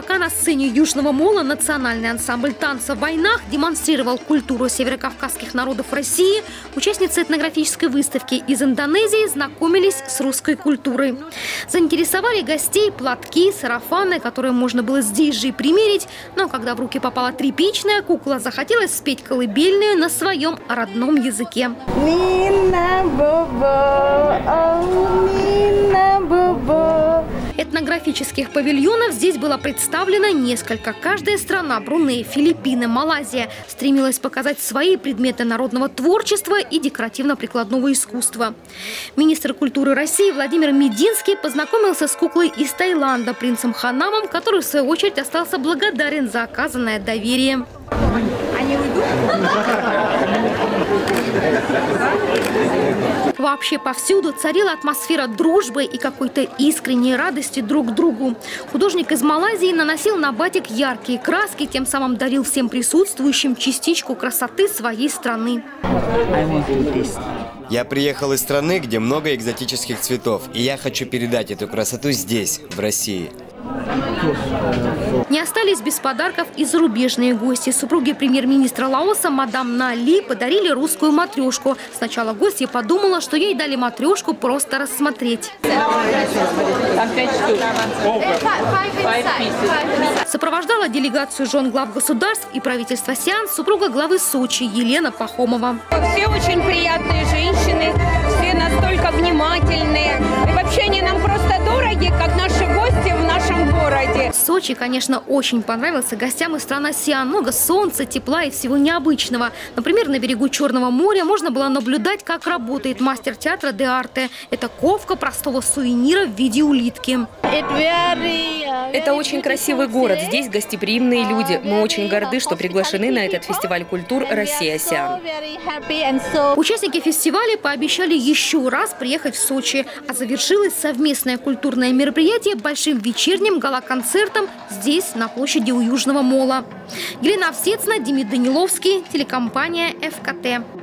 пока на сцене Южного мола национальный ансамбль танца «Вайнах» демонстрировал культуру северокавказских народов России, участницы этнографической выставки из Индонезии знакомились с русской культурой. Заинтересовали гостей платки, сарафаны, которые можно было здесь же и примерить, но когда в руки попала тряпичная кукла, захотелось спеть колыбельную на своем родном языке. Этнографических павильонов здесь было представлено несколько. Каждая страна – Бруней, Филиппины, Малайзия – стремилась показать свои предметы народного творчества и декоративно-прикладного искусства. Министр культуры России Владимир Мединский познакомился с куклой из Таиланда, принцем Ханамом, который, в свою очередь, остался благодарен за оказанное доверие. Они уйдут? Вообще повсюду царила атмосфера дружбы и какой-то искренней радости друг к другу. Художник из Малайзии наносил на батик яркие краски, тем самым дарил всем присутствующим частичку красоты своей страны. Я приехал из страны, где много экзотических цветов, и я хочу передать эту красоту здесь, в России. Не остались без подарков и зарубежные гости. Супруги премьер-министра Лаоса мадам На-Ли подарили русскую матрешку. Сначала гостья подумала, что ей дали матрешку просто рассмотреть. Сопровождала делегацию жен глав государств и правительства АСЕАН супруга главы Сочи Елена Пахомова. Все очень приятные женщины, все настолько внимательные. И вообще они нам просто дороги, как наши гости в нашем городе. Сочи, конечно, очень понравился гостям из стран АСЕАН. Много солнца, тепла и всего необычного. Например, на берегу Черного моря можно было наблюдать, как работает мастер театра де Арте. Это ковка простого сувенира в виде улитки. Это очень красивый город. Здесь гостеприимные люди. Мы очень горды, что приглашены на этот фестиваль культур «Россия-АСЕАН». Участники фестиваля пообещали еще раз приехать в Сочи. А завершилось совместное культурное мероприятие большим вечерним гала-концертом здесь, на площади у Южного мола. Елена Всецна, Демид Даниловский, телекомпания ФКТ.